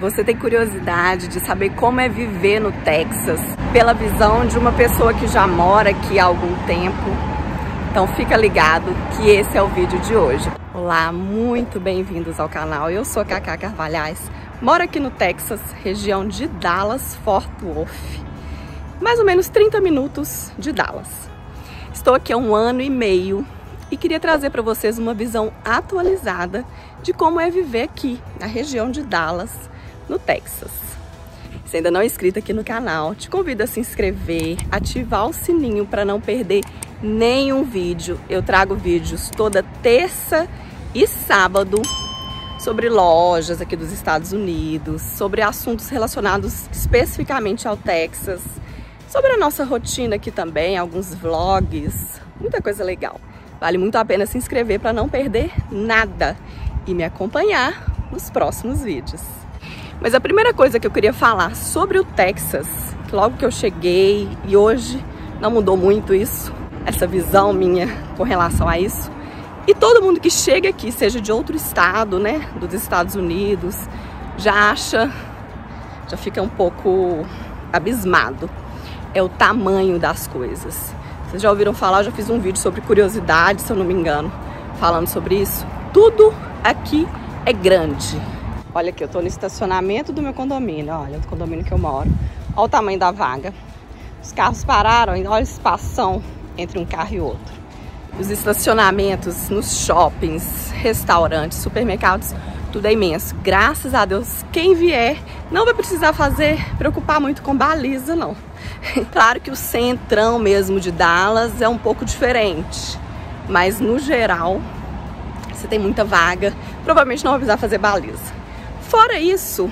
você tem curiosidade de saber como é viver no Texas, pela visão de uma pessoa que já mora aqui há algum tempo. Então fica ligado que esse é o vídeo de hoje. Olá, muito bem-vindos ao canal. Eu sou Cacá Carvalhais, moro aqui no Texas, região de Dallas, Fort Worth. Mais ou menos 30 minutos de Dallas. Estou aqui há 1 ano e meio e queria trazer para vocês uma visão atualizada de como é viver aqui, na região de Dallas, no Texas. Se ainda não é inscrito aqui no canal, te convido a se inscrever, ativar o sininho para não perder nenhum vídeo. Eu trago vídeos toda terça e sábado sobre lojas aqui dos Estados Unidos, sobre assuntos relacionados especificamente ao Texas, sobre a nossa rotina aqui também, alguns vlogs, muita coisa legal. Vale muito a pena se inscrever para não perder nada e me acompanhar nos próximos vídeos. Mas a primeira coisa que eu queria falar sobre o Texas, que logo que eu cheguei e hoje não mudou muito isso, essa visão minha com relação a isso. E todo mundo que chega aqui, seja de outro estado, né, dos Estados Unidos, já fica um pouco abismado. É o tamanho das coisas. Vocês já ouviram falar, eu já fiz um vídeo sobre curiosidade, se eu não me engano, falando sobre isso. Tudo aqui é grande. Olha aqui, eu tô no estacionamento do meu condomínio, olha, do condomínio que eu moro. Olha o tamanho da vaga. Os carros pararam, olha o espação entre um carro e outro. Os estacionamentos nos shoppings, restaurantes, supermercados, tudo é imenso. Graças a Deus, quem vier não vai precisar preocupar muito com baliza, não. Claro que o centrão mesmo de Dallas é um pouco diferente, mas no geral, você tem muita vaga, provavelmente não vai precisar fazer baliza. Fora isso,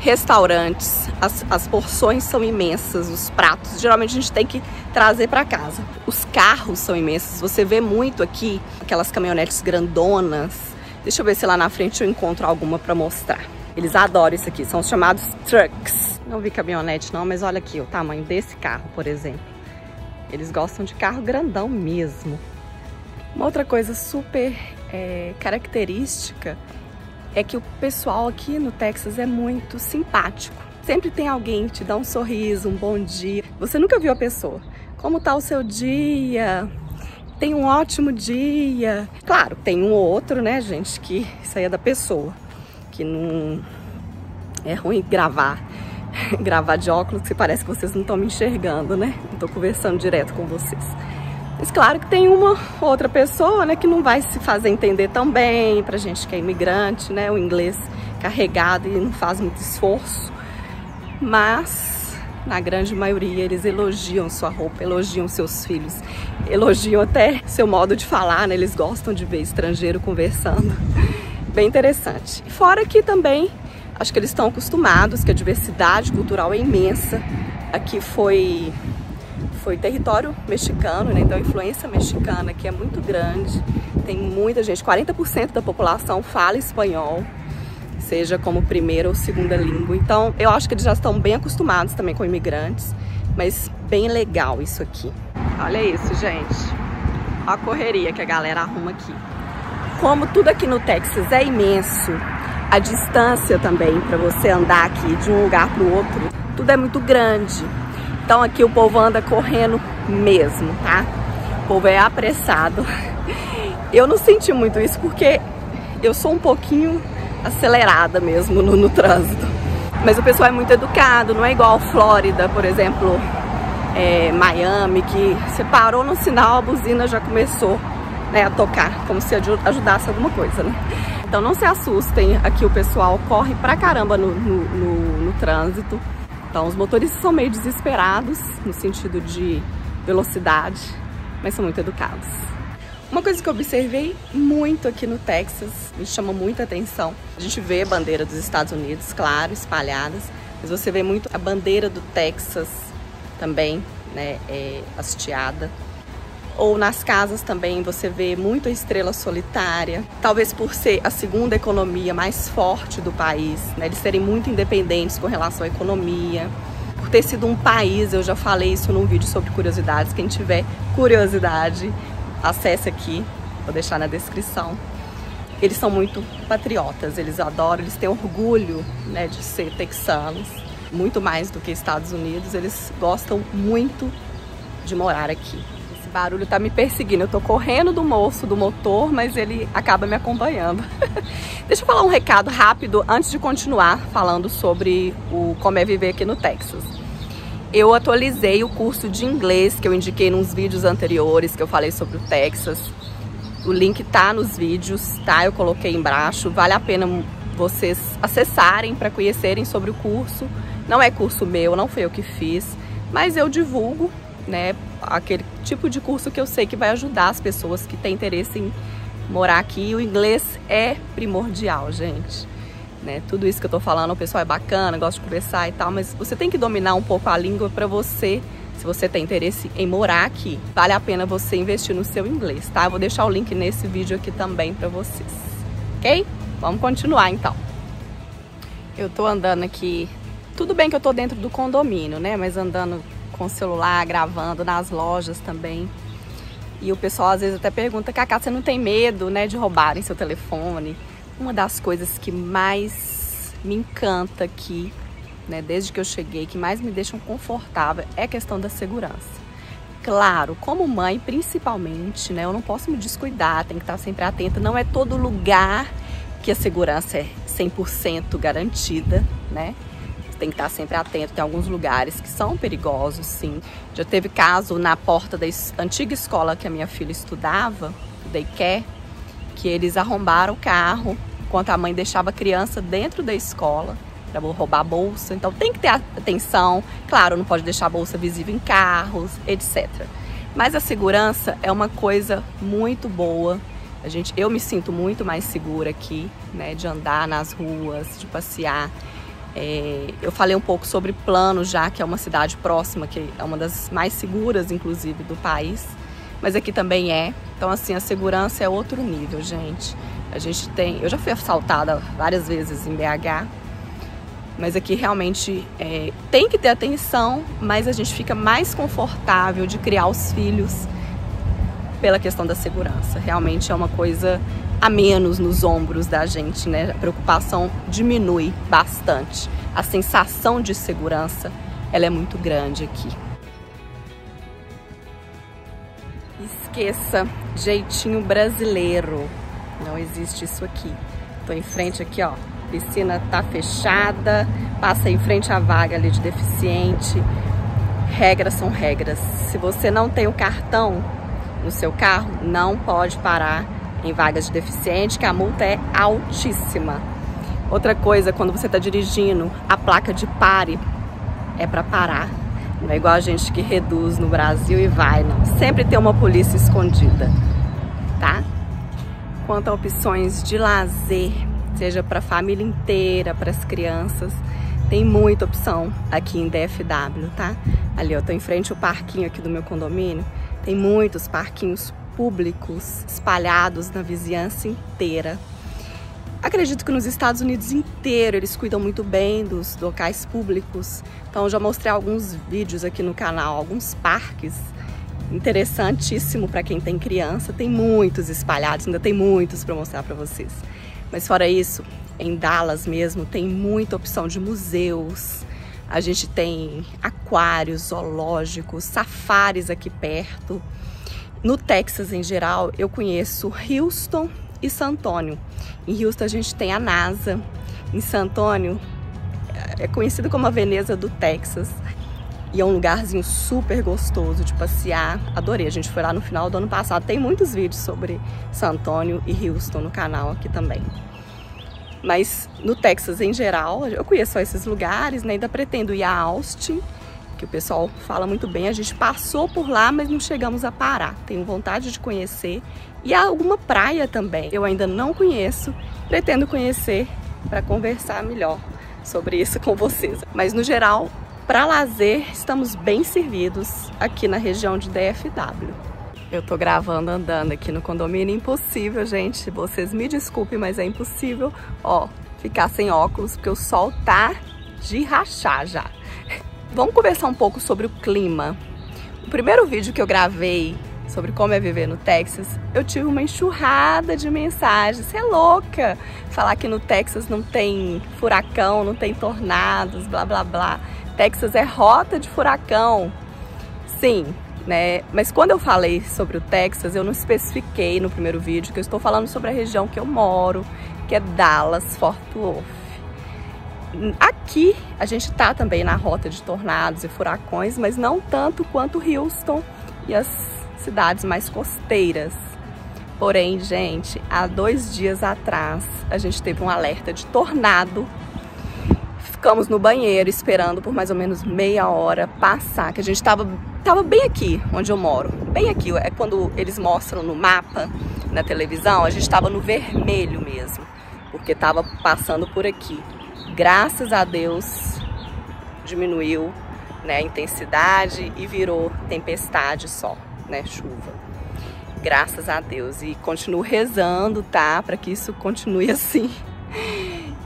restaurantes, as porções são imensas, os pratos, geralmente a gente tem que trazer para casa. Os carros são imensos, você vê muito aqui aquelas caminhonetes grandonas. Deixa eu ver se lá na frente eu encontro alguma para mostrar. Eles adoram isso aqui, são os chamados trucks. Não vi caminhonete não, mas olha aqui o tamanho desse carro, por exemplo. Eles gostam de carro grandão mesmo. Uma outra coisa super característica é que o pessoal aqui no Texas é muito simpático. Sempre tem alguém que te dá um sorriso, um bom dia. Você nunca viu a pessoa. Como tá o seu dia? Tem um ótimo dia. Claro, tem um ou outro, né, gente, que isso aí é da pessoa. Que não... É ruim gravar. Gravar de óculos, que parece que vocês não estão me enxergando, né? Não tô conversando direto com vocês. Mas claro que tem uma outra pessoa, né, que não vai se fazer entender tão bem, pra gente que é imigrante, né, o inglês carregado e não faz muito esforço. Mas, na grande maioria, eles elogiam sua roupa, elogiam seus filhos, elogiam até seu modo de falar, né, eles gostam de ver estrangeiro conversando. Bem interessante. Fora que também, acho que eles estão acostumados, que a diversidade cultural é imensa. Aqui foi território mexicano, né? Então a influência mexicana aqui é muito grande, tem muita gente, 40% da população fala espanhol, seja como primeira ou segunda língua, então eu acho que eles já estão bem acostumados também com imigrantes, mas bem legal isso aqui. Olha isso, gente, olha a correria que a galera arruma aqui. Como tudo aqui no Texas é imenso, a distância também para você andar aqui de um lugar para o outro, tudo é muito grande. Então aqui o povo anda correndo mesmo, tá? O povo é apressado. Eu não senti muito isso porque eu sou um pouquinho acelerada mesmo no trânsito. Mas o pessoal é muito educado, não é igual Flórida, por exemplo, Miami, que você parou no sinal, a buzina já começou, né, a tocar, como se ajudasse alguma coisa, né? Então não se assustem, aqui o pessoal corre pra caramba no trânsito. Então, os motoristas são meio desesperados, no sentido de velocidade, mas são muito educados. Uma coisa que eu observei muito aqui no Texas, me chama muita atenção, a gente vê a bandeira dos Estados Unidos, claro, espalhadas, mas você vê muito a bandeira do Texas também, né, hasteada. Ou nas casas também você vê muito a estrela solitária, talvez por ser a segunda economia mais forte do país, né? Eles serem muito independentes com relação à economia, por ter sido um país, eu já falei isso num vídeo sobre curiosidades, quem tiver curiosidade, acesse aqui, vou deixar na descrição. Eles são muito patriotas, eles adoram, eles têm orgulho, né, de ser texanos. Muito mais do que Estados Unidos, eles gostam muito de morar aqui. Esse barulho tá me perseguindo, eu tô correndo do moço, do motor, mas ele acaba me acompanhando. Deixa eu falar um recado rápido antes de continuar falando sobre como é viver aqui no Texas. Eu atualizei o curso de inglês que eu indiquei nos vídeos anteriores, que eu falei sobre o Texas. O link tá nos vídeos, tá? Eu coloquei embaixo, vale a pena vocês acessarem para conhecerem sobre o curso. Não é curso meu, não foi eu que fiz, mas eu divulgo, né, aquele tipo de curso que eu sei que vai ajudar as pessoas que têm interesse em morar aqui. O inglês é primordial, gente, né? Tudo isso que eu tô falando, o pessoal é bacana, gosta de conversar e tal, mas você tem que dominar um pouco a língua para você, se você tem interesse em morar aqui, vale a pena você investir no seu inglês, tá? Eu vou deixar o link nesse vídeo aqui também para vocês, ok? Vamos continuar então. Eu tô andando aqui, tudo bem que eu tô dentro do condomínio, né? Mas andando com o celular, gravando nas lojas também. E o pessoal às vezes até pergunta, Cacá, você não tem medo, né, de roubarem seu telefone? Uma das coisas que mais me encanta aqui, né, desde que eu cheguei, que mais me deixam confortável é a questão da segurança. Claro, como mãe principalmente, né, eu não posso me descuidar, tem que estar sempre atenta. Não é todo lugar que a segurança é 100% garantida, né? Você tem que estar sempre atento, tem alguns lugares que são perigosos, sim. Já teve caso na porta da antiga escola que a minha filha estudava, o daycare, que eles arrombaram o carro enquanto a mãe deixava a criança dentro da escola para roubar a bolsa. Então tem que ter atenção, claro, não pode deixar a bolsa visível em carros, etc. Mas a segurança é uma coisa muito boa. Eu me sinto muito mais segura aqui, né, de andar nas ruas, de passear. Eu falei um pouco sobre Plano já, que é uma cidade próxima, que é uma das mais seguras, inclusive, do país. Mas aqui também é. Então, assim, a segurança é outro nível, gente. Eu já fui assaltada várias vezes em BH, mas aqui realmente tem que ter atenção, mas a gente fica mais confortável de criar os filhos pela questão da segurança. Realmente é uma coisa a menos nos ombros da gente, né? A preocupação diminui bastante. A sensação de segurança, ela é muito grande aqui. Esqueça jeitinho brasileiro. Não existe isso aqui. Tô em frente aqui, ó. Piscina tá fechada, passa em frente à vaga ali de deficiente. Regras são regras. Se você não tem o cartão no seu carro, não pode parar em vagas de deficiente, que a multa é altíssima. Outra coisa, quando você está dirigindo, a placa de pare é para parar. Não é igual a gente que reduz no Brasil e vai, não. Sempre tem uma polícia escondida, tá? Quanto a opções de lazer, seja para a família inteira, para as crianças, tem muita opção aqui em DFW, tá? Ali, eu tô em frente ao parquinho aqui do meu condomínio. Tem muitos parquinhos públicos espalhados na vizinhança inteira. Acredito que nos Estados Unidos inteiro eles cuidam muito bem dos locais públicos. Então eu já mostrei alguns vídeos aqui no canal, alguns parques. Interessantíssimo para quem tem criança. Tem muitos espalhados, ainda tem muitos para mostrar para vocês. Mas fora isso, em Dallas mesmo tem muita opção de museus. A gente tem aquários, zoológicos, safaris aqui perto. No Texas, em geral, eu conheço Houston e San Antonio. Em Houston, a gente tem a NASA. Em San Antonio, é conhecido como a Veneza do Texas. E é um lugarzinho super gostoso de passear. Adorei, a gente foi lá no final do ano passado. Tem muitos vídeos sobre San Antonio e Houston no canal aqui também. Mas no Texas, em geral, eu conheço só esses lugares, né? Ainda pretendo ir a Austin, que o pessoal fala muito bem. A gente passou por lá, mas não chegamos a parar. Tenho vontade de conhecer. E há alguma praia também. Eu ainda não conheço. Pretendo conhecer para conversar melhor sobre isso com vocês. Mas, no geral, para lazer, estamos bem servidos aqui na região de DFW. Eu tô gravando andando aqui no condomínio, impossível, gente, vocês me desculpem, mas é impossível, ó, ficar sem óculos, porque o sol tá de rachar já. Vamos conversar um pouco sobre o clima. O primeiro vídeo que eu gravei sobre como é viver no Texas, eu tive uma enxurrada de mensagens. Você é louca! Falar que no Texas não tem furacão, não tem tornados, blá blá blá. Texas é rota de furacão. Sim, né? Mas quando eu falei sobre o Texas, eu não especifiquei no primeiro vídeo que eu estou falando sobre a região que eu moro, que é Dallas, Fort Worth. Aqui a gente tá também na rota de tornados e furacões, mas não tanto quanto Houston e as cidades mais costeiras. Porém, gente, há 2 dias atrás a gente teve um alerta de tornado. Ficamos no banheiro esperando por mais ou menos meia hora passar, que a gente tava bem aqui onde eu moro. Bem aqui, é quando eles mostram no mapa, na televisão, a gente tava no vermelho mesmo, porque tava passando por aqui. Graças a Deus diminuiu, né, a intensidade e virou tempestade só, né, chuva. Graças a Deus. E continuo rezando, tá, para que isso continue assim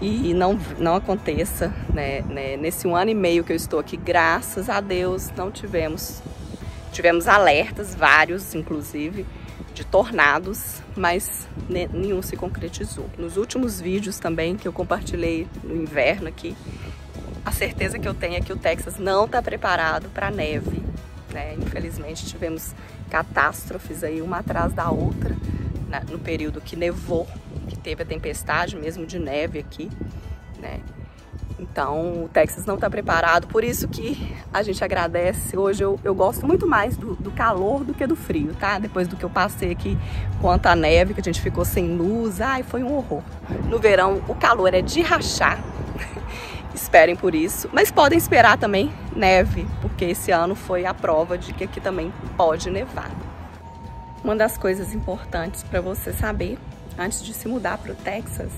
e não aconteça, né. Nesse 1 ano e meio que eu estou aqui, graças a Deus, não tivemos alertas, vários inclusive, de tornados, mas nenhum se concretizou. Nos últimos vídeos também que eu compartilhei no inverno aqui, a certeza que eu tenho é que o Texas não está preparado para neve, né? Infelizmente tivemos catástrofes aí uma atrás da outra, né? No período que nevou, que teve a tempestade mesmo de neve aqui, né? Então o Texas não está preparado, por isso que a gente agradece. Hoje eu gosto muito mais do calor do que do frio, tá? Depois do que eu passei aqui quanto à neve, que a gente ficou sem luz, ai, foi um horror. No verão o calor é de rachar, esperem por isso, mas podem esperar também neve, porque esse ano foi a prova de que aqui também pode nevar. Uma das coisas importantes para você saber antes de se mudar para o Texas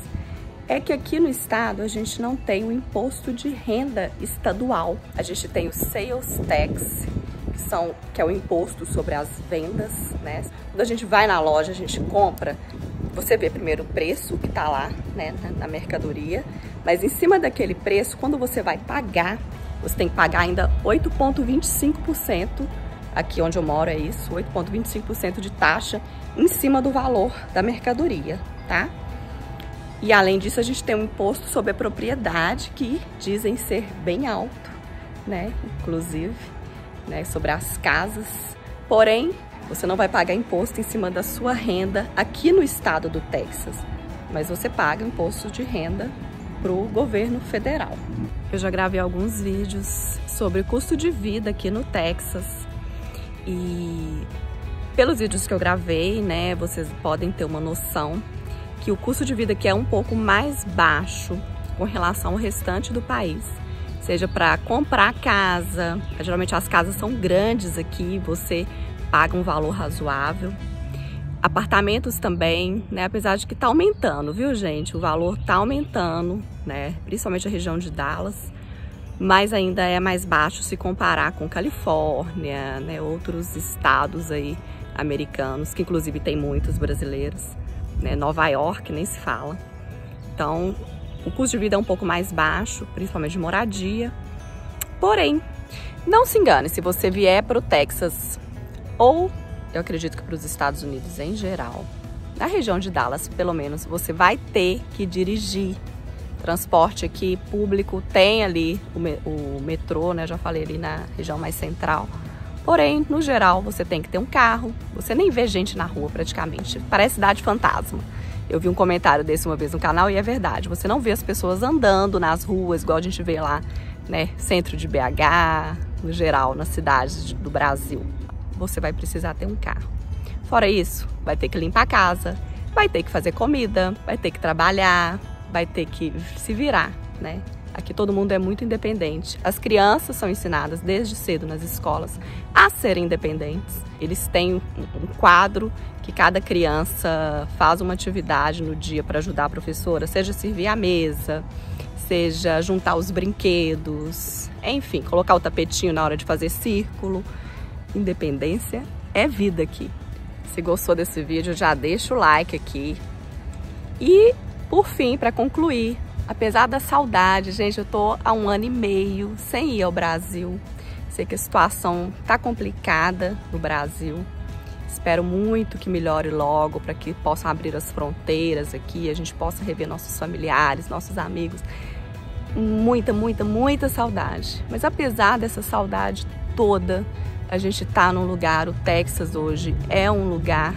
é que aqui no estado a gente não tem o imposto de renda estadual. A gente tem o sales tax, que é o imposto sobre as vendas, né? Quando a gente vai na loja, a gente compra, você vê primeiro o preço que tá lá, né, na mercadoria, mas em cima daquele preço, quando você vai pagar, você tem que pagar ainda 8,25%, aqui onde eu moro é isso, 8,25% de taxa em cima do valor da mercadoria, tá? E além disso, a gente tem um imposto sobre a propriedade, que dizem ser bem alto, né? Inclusive, né, sobre as casas. Porém, você não vai pagar imposto em cima da sua renda aqui no estado do Texas, mas você paga imposto de renda para o governo federal. Eu já gravei alguns vídeos sobre o custo de vida aqui no Texas e pelos vídeos que eu gravei, né, vocês podem ter uma noção que o custo de vida aqui é um pouco mais baixo com relação ao restante do país, seja para comprar casa, geralmente as casas são grandes aqui, você paga um valor razoável, apartamentos também, né, apesar de que tá aumentando, viu gente, o valor tá aumentando, né, principalmente a região de Dallas, mas ainda é mais baixo se comparar com Califórnia, né, outros estados aí americanos, que inclusive tem muitos brasileiros. Nova York nem se fala. Então o custo de vida é um pouco mais baixo, principalmente de moradia. Porém, não se engane, se você vier para o Texas, ou eu acredito que para os Estados Unidos em geral, na região de Dallas pelo menos, você vai ter que dirigir. Transporte aqui público tem ali o metrô, né? Já falei ali na região mais central. Porém, no geral, você tem que ter um carro, você nem vê gente na rua praticamente, parece cidade fantasma. Eu vi um comentário desse uma vez no canal e é verdade, você não vê as pessoas andando nas ruas, igual a gente vê lá, né, centro de BH, no geral, nas cidades do Brasil. Você vai precisar ter um carro. Fora isso, vai ter que limpar a casa, vai ter que fazer comida, vai ter que trabalhar, vai ter que se virar, né? Aqui todo mundo é muito independente. As crianças são ensinadas desde cedo nas escolas a serem independentes. Eles têm um quadro que cada criança faz uma atividade no dia para ajudar a professora, seja servir a mesa, seja juntar os brinquedos, enfim, colocar o tapetinho na hora de fazer círculo. Independência é vida aqui. Se gostou desse vídeo, já deixa o like aqui. E, por fim, para concluir, apesar da saudade, gente, eu tô há 1 ano e meio sem ir ao Brasil. Sei que a situação tá complicada no Brasil. espero muito que melhore logo, para que possam abrir as fronteiras aqui, a gente possa rever nossos familiares, nossos amigos. Muita, muita, muita saudade. Mas apesar dessa saudade toda, a gente está num lugar, o Texas hoje é um lugar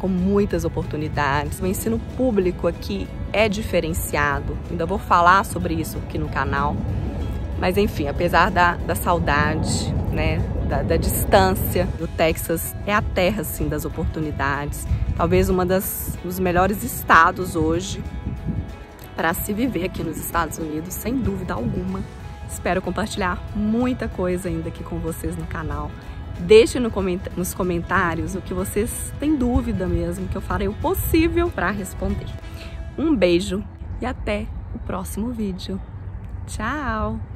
com muitas oportunidades. O ensino público aqui é diferenciado, ainda vou falar sobre isso aqui no canal. Mas enfim, apesar da saudade, né, da distância, o Texas é a terra, assim, das oportunidades. Talvez um dos melhores estados hoje para se viver aqui nos Estados Unidos, sem dúvida alguma. Espero compartilhar muita coisa ainda aqui com vocês no canal. Deixem nos comentários o que vocês têm dúvida mesmo, que eu farei o possível para responder. Um beijo e até o próximo vídeo. Tchau!